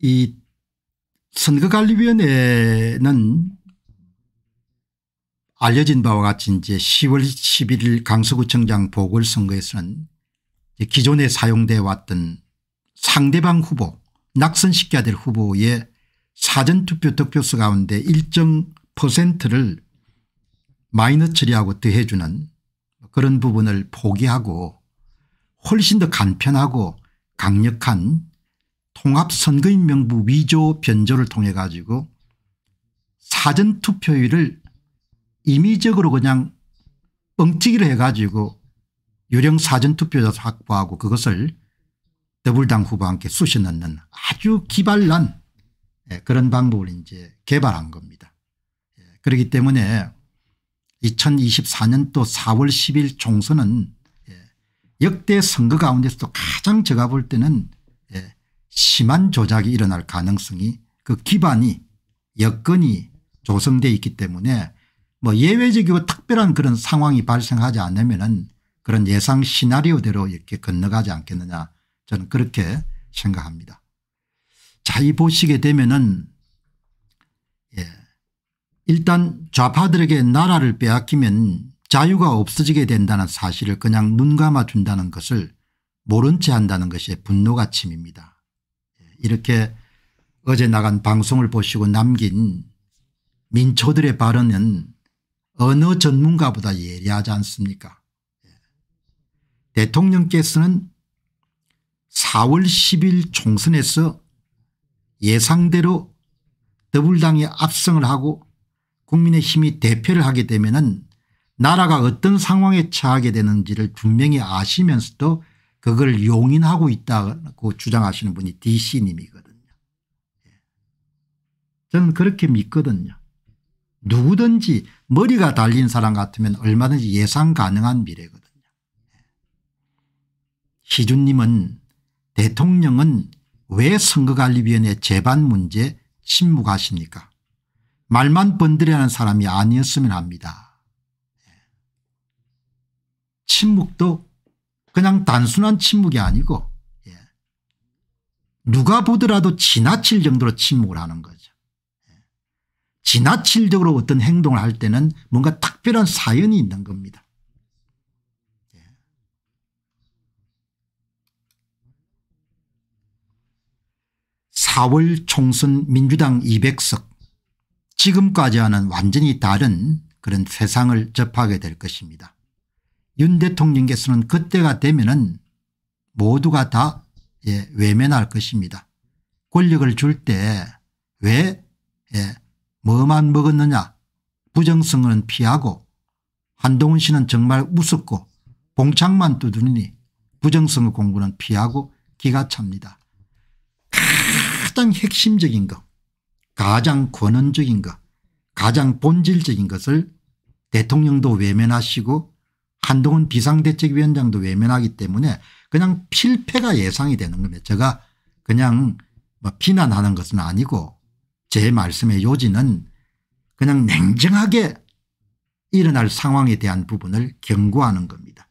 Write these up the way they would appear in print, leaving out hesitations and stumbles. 이 선거관리위원회는 알려진 바와 같이 이제 10월 11일 강서구청장 보궐선거에서는 기존에 사용돼 왔던 상대방 후보, 낙선시켜야 될 후보의 사전투표 득표수 가운데 일정 퍼센트를 마이너스 처리하고 더해주는 그런 부분을 포기하고 훨씬 더 간편하고 강력한 통합선거인명부 위조 변조를 통해 가지고 사전투표율을 임의적으로 그냥 뻥튀기를 해 가지고 유령 사전투표자 확보하고 그것을 더불당 후보와 함께 쑤셔 넣는 아주 기발난 그런 방법을 이제 개발한 겁니다. 그렇기 때문에 2024년도 4월 10일 총선은 역대 선거 가운데서도 가장 제가 볼 때는 심한 조작이 일어날 가능성이 그 기반이 여건이 조성되어 있기 때문에 뭐 예외적이고 특별한 그런 상황이 발생하지 않으면은 그런 예상 시나리오대로 이렇게 건너가지 않겠느냐 저는 그렇게 생각합니다. 자, 이 보시게 되면은 일단 좌파들에게 나라를 빼앗기면 자유가 없어지게 된다는 사실을 그냥 눈 감아준다는 것을 모른 채 한다는 것이 분노가 침입니다. 이렇게 어제 나간 방송을 보시고 남긴 민초들의 발언은 언어 전문가보다 예리하지 않습니까? 대통령께서는 4월 10일 총선에서 예상대로 더불당이 압승을 하고 국민의힘이 대표를 하게 되면은 나라가 어떤 상황에 처하게 되는지를 분명히 아시면서도 그걸 용인하고 있다고 주장하시는 분이 DC님이거든요. 저는 그렇게 믿거든요. 누구든지 머리가 달린 사람 같으면 얼마든지 예상 가능한 미래거든요. 시준님은 대통령은 왜 선거관리위원회 재반 문제 침묵하십니까? 말만 번들이라는 사람이 아니었으면 합니다. 침묵도 그냥 단순한 침묵이 아니고 누가 보더라도 지나칠 정도로 침묵을 하는 거죠. 지나칠적으로 어떤 행동을 할 때는 뭔가 특별한 사연이 있는 겁니다. (4월) 총선 민주당 200석 지금까지와는 완전히 다른 그런 세상을 접하게 될 것입니다. 윤 대통령께서는 그때가 되면은 모두가 다 외면할 것입니다. 권력을 줄 때 왜 뭐만 먹었느냐 부정선거는 피하고 한동훈 씨는 정말 우습고 봉창만 두드리니 부정선거 공부는 피하고 기가 찹니다. 가장 핵심적인 것, 가장 권원적인 것, 가장 본질적인 것을 대통령도 외면하시고 한동훈 비상대책위원장도 외면하기 때문에 그냥 필패가 예상이 되는 겁니다. 제가 그냥 뭐 비난하는 것은 아니고 제 말씀의 요지는 그냥 냉정하게 일어날 상황에 대한 부분을 경고하는 겁니다.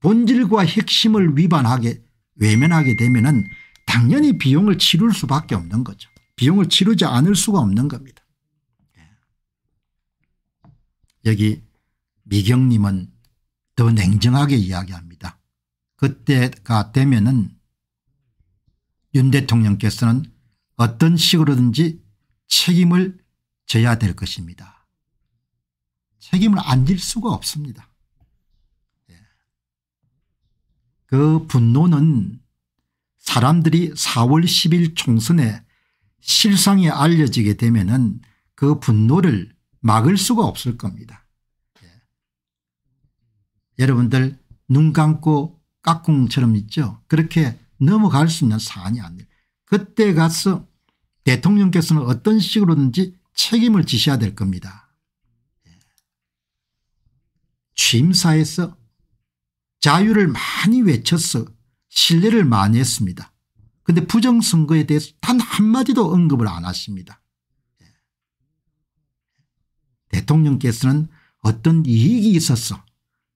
본질과 핵심을 위반하게 외면하게 되면은 당연히 비용을 치룰 수밖에 없는 거죠. 비용을 치르지 않을 수가 없는 겁니다. 여기 미경님은 더 냉정하게 이야기합니다. 그때가 되면은 윤 대통령께서는 어떤 식으로든지 책임을 져야 될 것입니다. 책임을 안 질 수가 없습니다. 그 분노는 사람들이 4월 10일 총선에 실상이 알려지게 되면은 그 분노를 막을 수가 없을 겁니다. 여러분들 눈 감고 깍꿍처럼 있죠. 그렇게 넘어갈 수 있는 사안이 아니에요. 그때 가서 대통령께서는 어떤 식으로든지 책임을 지셔야 될 겁니다. 취임사에서 자유를 많이 외쳤어 신뢰를 많이 했습니다. 그런데 부정선거에 대해서 단 한마디도 언급을 안 하십니다. 대통령께서는 어떤 이익이 있어서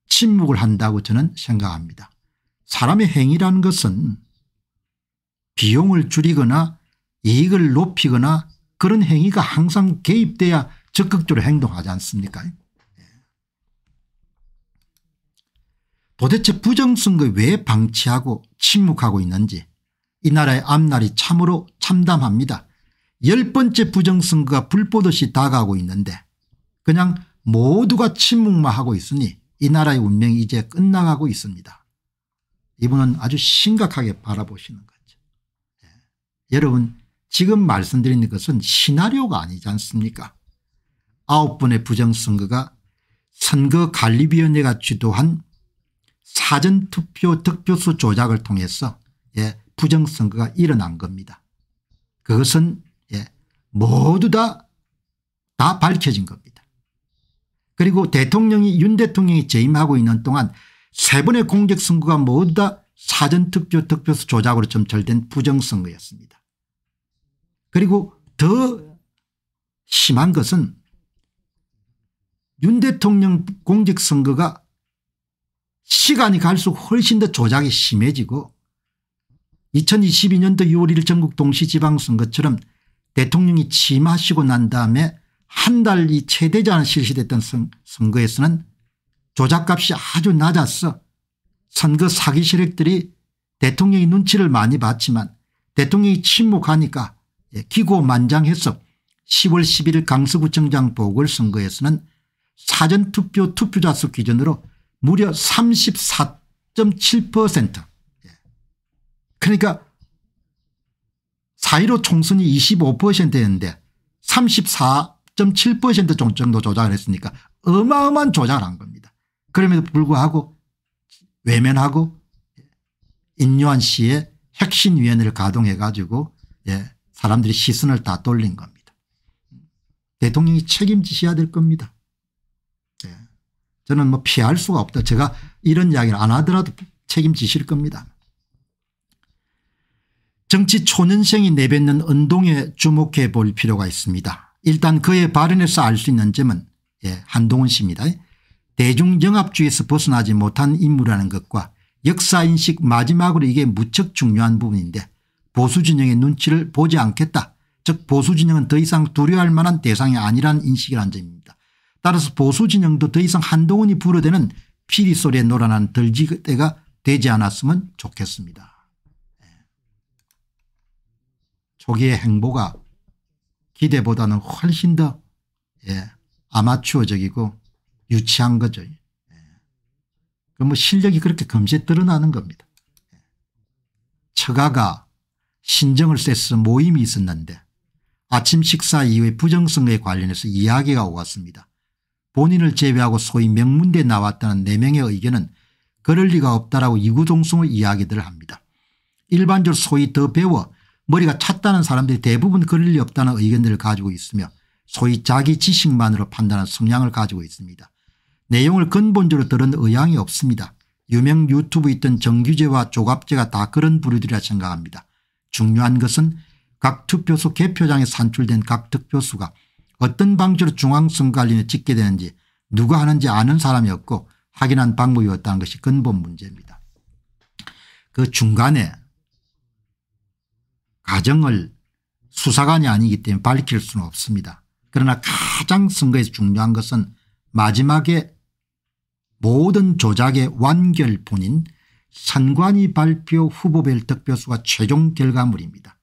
침묵을 한다고 저는 생각합니다. 사람의 행위라는 것은 비용을 줄이거나 이익을 높이거나 그런 행위가 항상 개입돼야 적극적으로 행동하지 않습니까? 도대체 부정선거 왜 방치하고 침묵하고 있는지 이 나라의 앞날이 참으로 참담합니다. 10번째 부정선거가 불보듯이 다가오고 있는데 그냥 모두가 침묵만 하고 있으니 이 나라의 운명이 이제 끝나가고 있습니다. 이분은 아주 심각하게 바라보시는 거죠. 예. 여러분 지금 말씀드리는 것은 시나리오가 아니지 않습니까? 9번의 부정선거가 선거관리위원회가 주도한 사전투표 득표수 조작을 통해서 부정선거가 일어난 겁니다. 그것은 모두 다 밝혀진 겁니다. 그리고 대통령이 윤 대통령이 재임하고 있는 동안 3번의 공직선거가 모두 다 사전투표 득표수 조작으로 점철된 부정선거였습니다. 그리고 더 심한 것은 윤 대통령 공직선거가 시간이 갈수록 훨씬 더 조작이 심해지고 2022년도 6월 1일 전국 동시지방선거처럼 대통령이 취임하시고 난 다음에 한 달이 채 되지 않아 실시됐던 선거에서는 조작값이 아주 낮아서 선거 사기 세력들이 대통령의 눈치를 많이 봤지만 대통령이 침묵하니까 기고만장해서 10월 11일 강서구청장 보궐선거에서는 사전투표 투표자 수 기준으로 무려 34.7% 그러니까 4.15 총선이 25%였는데 34.7% 정도 조작을 했으니까 어마어마한 조작을 한 겁니다. 그럼에도 불구하고 외면하고 인요한 씨의 혁신위원회를 가동해 가지고 사람들이 시선을 다 돌린 겁니다. 대통령이 책임지셔야 될 겁니다. 저는 뭐 피할 수가 없다. 제가 이런 이야기를 안 하더라도 책임지실 겁니다. 정치 초년생이 내뱉는 언동에 주목해 볼 필요가 있습니다. 일단 그의 발언에서 알 수 있는 점은 한동훈 씨입니다. 대중영합주의에서 벗어나지 못한 인물이라는 것과 역사인식 마지막으로 이게 무척 중요한 부분인데 보수진영의 눈치를 보지 않겠다. 즉 보수진영은 더 이상 두려워할 만한 대상이 아니라는 인식이라는 점입니다. 따라서 보수진영도 더 이상 한동훈이 불어대는 피리소리에 놀아난 들쥐대가 되지 않았으면 좋겠습니다. 초기의 행보가 기대보다는 훨씬 더 아마추어적이고 유치한 거죠. 그럼 뭐 실력이 그렇게 금세 드러나는 겁니다. 처가가 신정을 쎄서 모임이 있었는데 아침 식사 이후에 부정선거에 관련해서 이야기가 오갔습니다. 본인을 제외하고 소위 명문대에 나왔다는 4명의 의견은 그럴 리가 없다라고 이구동성의 이야기들을 합니다. 일반적으로 소위 더 배워 머리가 찼다는 사람들이 대부분 그럴 리 없다는 의견들을 가지고 있으며 소위 자기 지식만으로 판단하는 성향을 가지고 있습니다. 내용을 근본적으로 들은 의향이 없습니다. 유명 유튜브에 있던 정규제와 조갑제가 다 그런 부류들이라 생각합니다. 중요한 것은 각 투표소 개표장에 산출된 각 득표수가 어떤 방식으로 중앙선관위에 찍게 되는지 누가 하는지 아는 사람이 없고 확인한 방법이 없다는 것이 근본 문제입니다. 그 중간에 가정을 수사관이 아니기 때문에 밝힐 수는 없습니다. 그러나 가장 선거에서 중요한 것은 마지막에 모든 조작의 완결본인 선관위 발표 후보별 득표수가 최종 결과물입니다.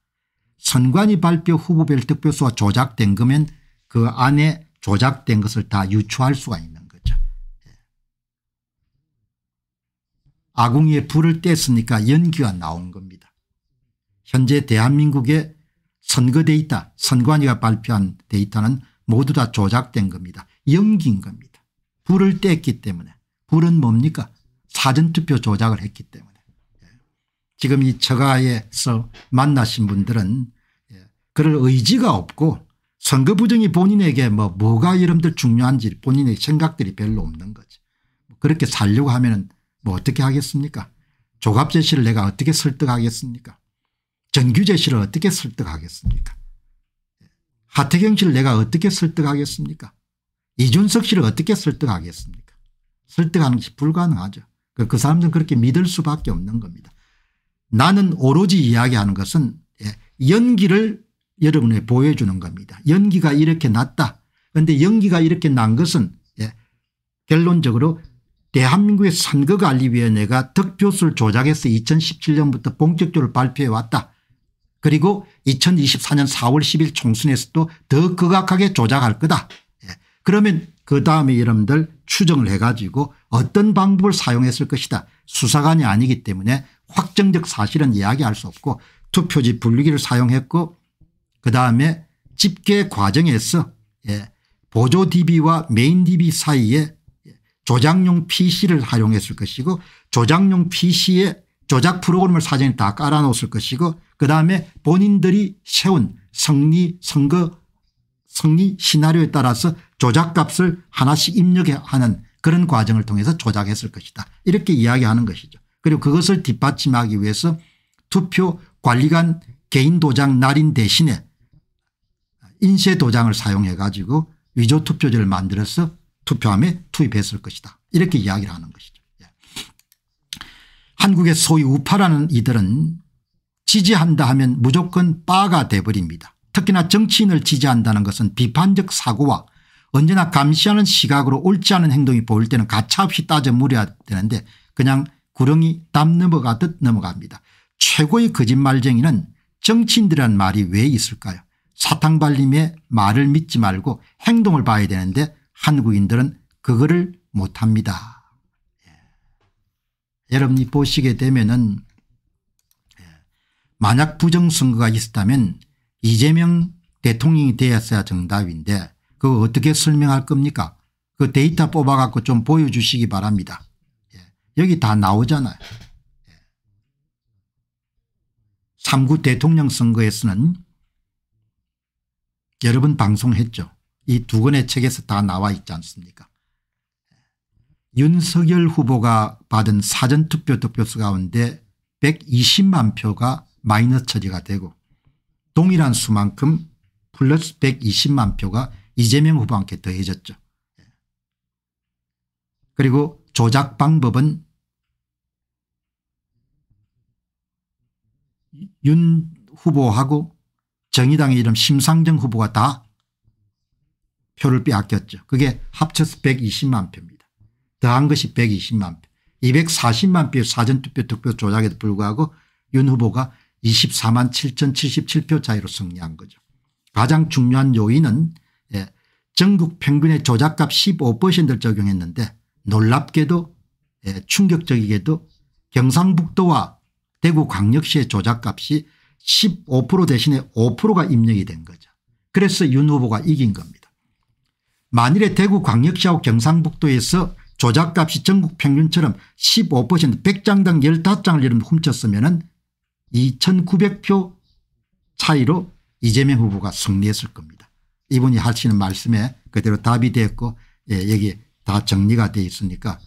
선관위 발표 후보별 득표수가 조작된 거면 그 안에 조작된 것을 다 유추할 수가 있는 거죠. 아궁이에 불을 뗐으니까 연기가 나온 겁니다. 현재 대한민국의 선거 데이터, 선관위가 발표한 데이터는 모두 다 조작된 겁니다. 연기인 겁니다. 불을 뗐기 때문에. 불은 뭡니까? 사전투표 조작을 했기 때문에. 지금 이 처가에서 만나신 분들은 그럴 의지가 없고 선거 부정이 본인에게 뭐가 여러분들 중요한지 본인의 생각들이 별로 없는 거지. 그렇게 살려고 하면 뭐 어떻게 하겠습니까? 조갑제 씨를 내가 어떻게 설득하겠습니까? 정규제 씨를 어떻게 설득하겠습니까? 하태경 씨를 내가 어떻게 설득하겠습니까? 이준석 씨를 어떻게 설득하겠습니까? 설득하는 것이 불가능하죠. 그 사람들은 그렇게 믿을 수밖에 없는 겁니다. 나는 오로지 이야기하는 것은 연기를 여러분에게 보여주는 겁니다. 연기가 이렇게 났다. 그런데 연기가 이렇게 난 것은 결론적으로 대한민국의 선거관리위원회가 득표수를 조작해서 2017년부터 본격적으로 발표해 왔다. 그리고 2024년 4월 10일 총선에서도 더 극악하게 조작할 거다. 그러면 그다음에 여러분들 추정을 해가지고 어떤 방법을 사용했을 것이다. 수사관이 아니기 때문에 확정적 사실은 이야기할 수 없고 투표지 분류기를 사용했고 그다음에 집계 과정에서 보조 DB와 메인 DB 사이에 조작용 PC를 활용했을 것이고 조작용 PC에 조작 프로그램을 사전에 다 깔아놓았을 것이고 그다음에 본인들이 세운 선거 승리 시나리오에 따라서 조작값을 하나씩 입력하는 그런 과정을 통해서 조작했을 것이다. 이렇게 이야기하는 것이죠. 그리고 그것을 뒷받침하기 위해서 투표 관리관 개인 도장 날인 대신에 인쇄 도장을 사용해 가지고 위조 투표지를 만들어서 투표함에 투입했을 것이다. 이렇게 이야기를 하는 것이죠. 한국의 소위 우파라는 이들은 지지한다 하면 무조건 빠가 돼버립니다. 특히나 정치인을 지지한다는 것은 비판적 사고와 언제나 감시하는 시각으로 옳지 않은 행동이 보일 때는 가차없이 따져 물어야 되는데 그냥 구렁이 담 넘어가듯 넘어갑니다. 최고의 거짓말쟁이는 정치인들이란 말이 왜 있을까요? 사탕발림의 말을 믿지 말고 행동을 봐야 되는데 한국인들은 그거를 못합니다. 여러분이 보시게 되면은 만약 부정선거가 있었다면 이재명 대통령이 되었어야 정답인데 그거 어떻게 설명할 겁니까? 그 데이터 뽑아 갖고 좀 보여주시기 바랍니다. 여기 다 나오잖아요. 3구 대통령 선거에서는 여러 번 방송했죠. 이 두 권의 책에서 다 나와 있지 않습니까? 윤석열 후보가 받은 사전투표 득표수 가운데 120만 표가 마이너스 처리가 되고 동일한 수만큼 플러스 120만 표가 이재명 후보한테 더해졌죠. 그리고 조작 방법은 윤 후보하고 정의당의 이름 심상정 후보가 다 표를 빼앗겼죠. 그게 합쳐서 120만 표입니다. 더한 것이 120만 표. 240만 표의 사전투표 득표 조작에도 불구하고 윤 후보가 24만 7,077표 차이로 승리한 거죠. 가장 중요한 요인은 전국 평균의 조작값 15%를 적용했는데 놀랍게도 충격적이게도 경상북도와 대구 광역시의 조작값이 15% 대신에 5%가 입력이 된 거죠. 그래서 윤 후보가 이긴 겁니다. 만일에 대구 광역시하고 경상북도에서 조작값이 전국 평균처럼 15% 100장당 15장을 훔쳤으면은 2,900표 차이로 이재명 후보가 승리했을 겁니다. 이분이 하시는 말씀에 그대로 답이 됐고 여기 다 정리가 되어 있으니까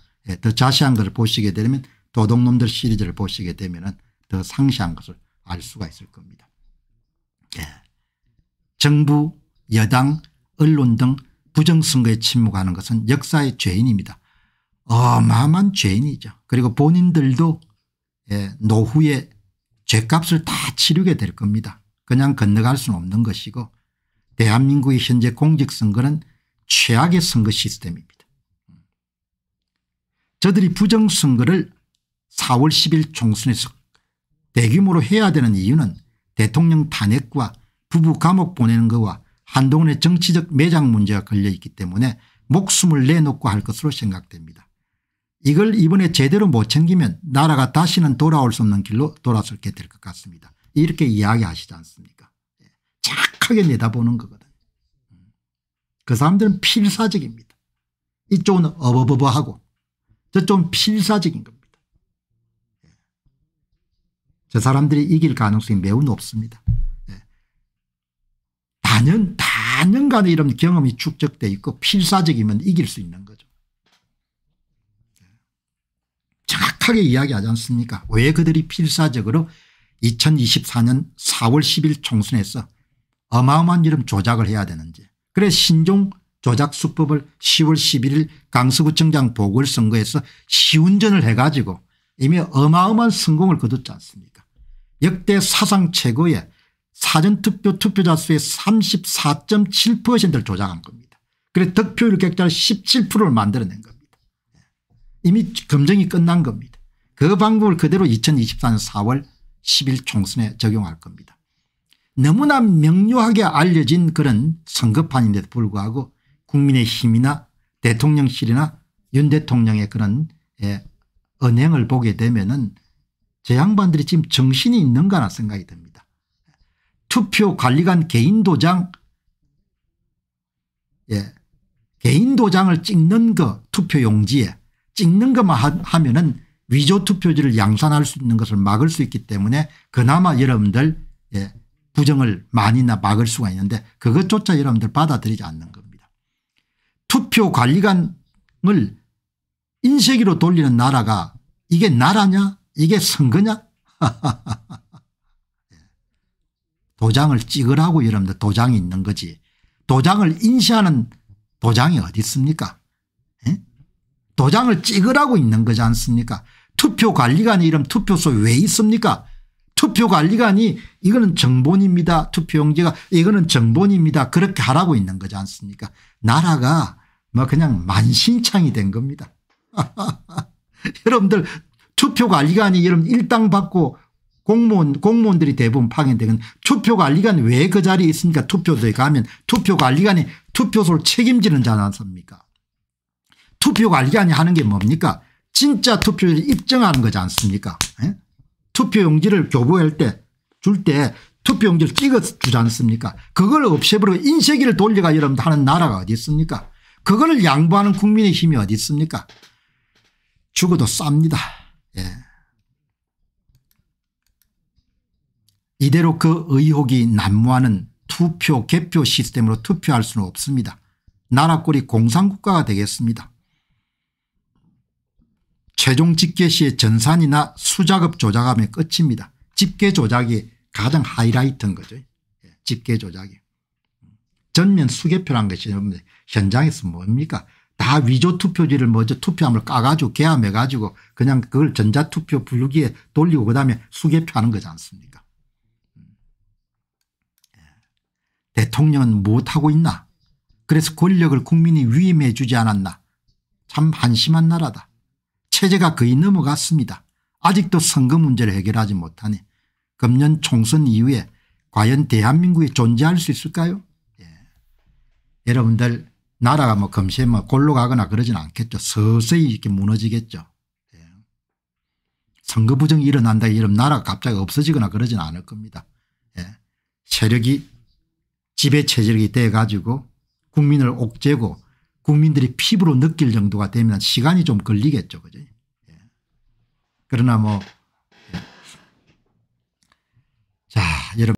더 자세한 것을 보시게 되면 도둑놈들 시리즈를 보시게 되면 더 상세한 것을 알 수가 있을 겁니다. 정부, 여당, 언론 등 부정선거에 침묵하는 것은 역사의 죄인입니다. 어마어마한 죄인이죠. 그리고 본인들도 노후에 죄값을 다 치르게 될 겁니다. 그냥 건너갈 수는 없는 것이고 대한민국의 현재 공직선거는 최악의 선거 시스템입니다. 저들이 부정선거를 4월 10일 총선에서 대규모로 해야 되는 이유는 대통령 탄핵과 부부 감옥 보내는 것과 한동훈의 정치적 매장 문제가 걸려있기 때문에 목숨을 내놓고 할 것으로 생각됩니다. 이걸 이번에 제대로 못 챙기면 나라가 다시는 돌아올 수 없는 길로 돌아설게 될 것 같습니다. 이렇게 이야기하시지 않습니까? 착하게 내다보는 거거든요. 그 사람들은 필사적입니다. 이쪽은 어버버버하고 저쪽은 필사적인 겁니다. 저 사람들이 이길 가능성이 매우 높습니다. 단연간에 이런 경험이 축적되어 있고 필사적이면 이길 수 있는 거죠. 정확하게 이야기하지 않습니까? 왜 그들이 필사적으로 2024년 4월 10일 총선에서 어마어마한 이름 조작을 해야 되는지. 그래서 신종 조작 수법을 10월 11일 강서구청장 보궐선거에서 시운전을 해가지고 이미 어마어마한 성공을 거뒀지 않습니까? 역대 사상 최고의 사전투표 투표자 수의 34.7%를 조작한 겁니다. 그래서 득표율 격차를 17%를 만들어낸 겁니다. 이미 검증이 끝난 겁니다. 그 방법을 그대로 2024년 4월 10일 총선에 적용할 겁니다. 너무나 명료하게 알려진 그런 선거판인데도 불구하고 국민의힘이나 대통령실이나 윤 대통령의 그런 언행을 보게 되면은 저 양반들이 지금 정신이 있는가나 생각이 듭니다. 투표관리관 개인도장, 개인도장을 찍는 거, 투표용지에 찍는 것만 하면은 위조투표지를 양산할 수 있는 것을 막을 수 있기 때문에 그나마 여러분들 부정을 많이나 막을 수가 있는데 그것조차 여러분들 받아들이지 않는 겁니다. 투표관리관을 인쇄기로 돌리는 나라가 이게 나라냐? 이게 선거냐? 도장을 찍으라고 여러분들 도장이 있는 거지. 도장을 인쇄하는 도장이 어디 있습니까? 도장을 찍으라고 있는 거지 않습니까? 투표관리관이 이런 투표소 왜 있습니까? 투표관리관이 이거는 정본입니다. 투표용지가 이거는 정본입니다. 그렇게 하라고 있는 거지 않습니까? 나라가 뭐 그냥 만신창이 된 겁니다. 여러분들 투표관리관이 여러분 일당 받고 공무원들이 대부분 파견되는 투표관리관이 왜 그 자리에 있습니까? 투표소에 가면 투표관리관이 투표소를 책임지는 자는 않습니까? 투표관리관이 하는 게 뭡니까? 진짜 투표를 입증하는 거지 않습니까? 에? 투표용지를 교부할 때 줄 때 투표용지를 찍어 주지 않습니까? 그걸 없애버리고 인쇄기를 돌려가 여러분들 하는 나라가 어디 있습니까? 그거를 양보하는 국민의힘이 어디 있습니까? 죽어도 쌉니다. 예. 이대로 그 의혹이 난무하는 투표 개표 시스템으로 투표할 수는 없습니다. 나라 꼴이 공산국가가 되겠습니다. 최종 집계 시의 전산이나 수작업 조작하면 끝입니다. 집계 조작이 가장 하이라이트인 거죠. 집계 조작이. 전면 수개표란 것이 현장에서 뭡니까? 다 위조 투표지를 먼저 투표함을 까가지고 개함해 가지고 그냥 그걸 전자투표 분류기에 돌리고 그다음에 수개표하는 거지 않습니까? 대통령은 못하고 있나? 그래서 권력을 국민이 위임해 주지 않았나. 참 한심한 나라다. 체제가 거의 넘어갔습니다. 아직도 선거 문제를 해결하지 못하니 금년 총선 이후에 과연 대한민국에 존재할 수 있을까요? 예. 여러분들 나라가 뭐 금세 뭐 골로 가거나 그러진 않겠죠. 서서히 이렇게 무너지겠죠. 예. 선거 부정이 일어난다 이러면 나라가 갑자기 없어지거나 그러진 않을 겁니다. 예. 세력이 지배 체제력이 돼 가지고 국민을 옥죄고 국민들이 피부로 느낄 정도가 되면 시간이 좀 걸리겠죠. 그죠? 예. 그러나 뭐